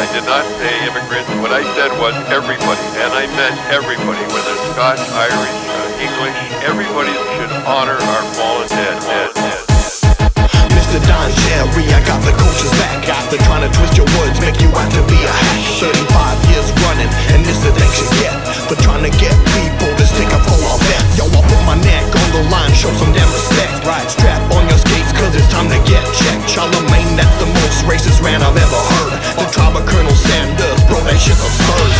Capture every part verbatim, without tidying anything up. I did not say immigrants. What I said was everybody, and I meant everybody, whether Scotch, Irish, uh, English, everybody should honor our fallen dead. dead, dead. Mister Don Cherry, I got the coach's back. After trying to twist your words, make you out to be a hack. thirty-five years running, and this the thing you get for trying to get people to stick up for our bets. Yo, I put my neck on the line, show some damn respect. Right, strap on your skates, cause it's time to get checked. Charlemagne, that's the most racist rant I've ever heard. The tribe of Colonel Sanders, bro, that shit's absurd.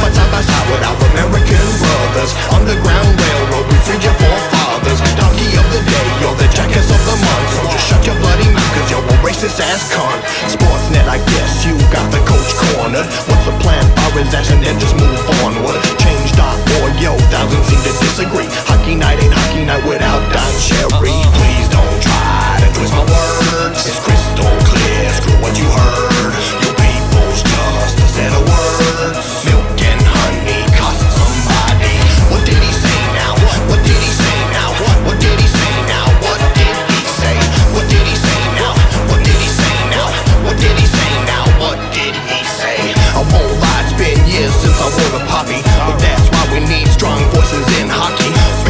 But side by side with our American brothers, Underground Railroad, we freed your forefathers. Donkey of the day, you're the jackass of the month. So just shut your bloody mouth, cause you're a racist ass cunt. Sportsnet, I guess you got the coach cornered. What's the plan for his ass and then just move onward? Change dot org, yo, thousands seem to disagree. Hockey night ain't hockey night without Don Cherry. Please don't try to twist my words, it's crystal clear, screw what you heard. You people's just a set of words. Milk and honey cost somebody. What did he say now? What did he say now? What did he say now? What did he say? What did he say now? What did he say now? What did he say now? What did he say? A whole lot, it's been years since I wore a poppy. But that's why we need strong voices in hockey. People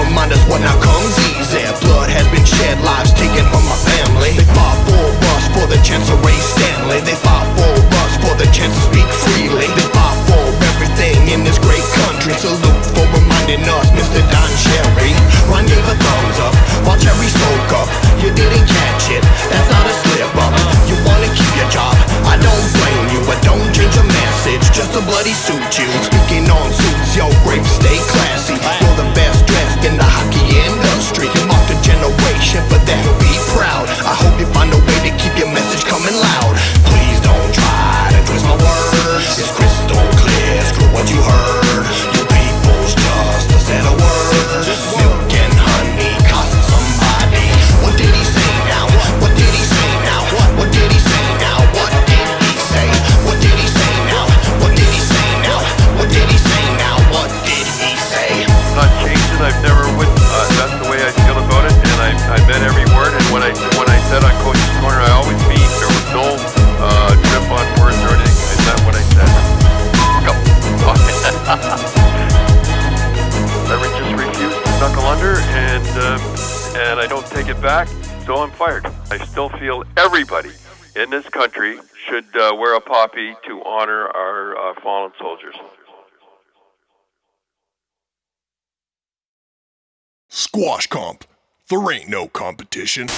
to remind us what now comes easy. Blood has been shed, lives taken from my family. They fought for us for the chance to raise Stanley. They fought for us for the chance to speak freely. They fought for everything in this great country. Salute for reminding us, Mister Don Cherry. Ron gave a thumbs up while Cherry spoke up. You didn't catch it, that's not a slip up. You wanna keep your job, I don't blame you. I don't change your message just to bloody suit you. Speaking on suits, yo, Grapes, stay classy. You're the best dressed in the hockey industry. You marked a generation, but that will be proud. I hope you find a way to keep your message coming loud. Please don't try to twist my words, it's crystal clear, screw what you heard. You people's just a set of words. Milk and honey cost somebody. What did he say now? What did he say now? What did he say now? What did he say? What did he say now? What did he say now? What did he say now? What did he say? I'm not changing, I've never witnessed. Uh, that's the way I feel about it, and I, I meant every word. And when I, when I said on Coach's Corner, I always mean there was no uh, trip on words or anything. Is that what I said? Go. I just refuse to knuckle under, and, um, and I don't take it back, so I'm fired. I still feel everybody in this country should uh, wear a poppy to honor our uh, fallen soldiers. Squash comp. There ain't no competition.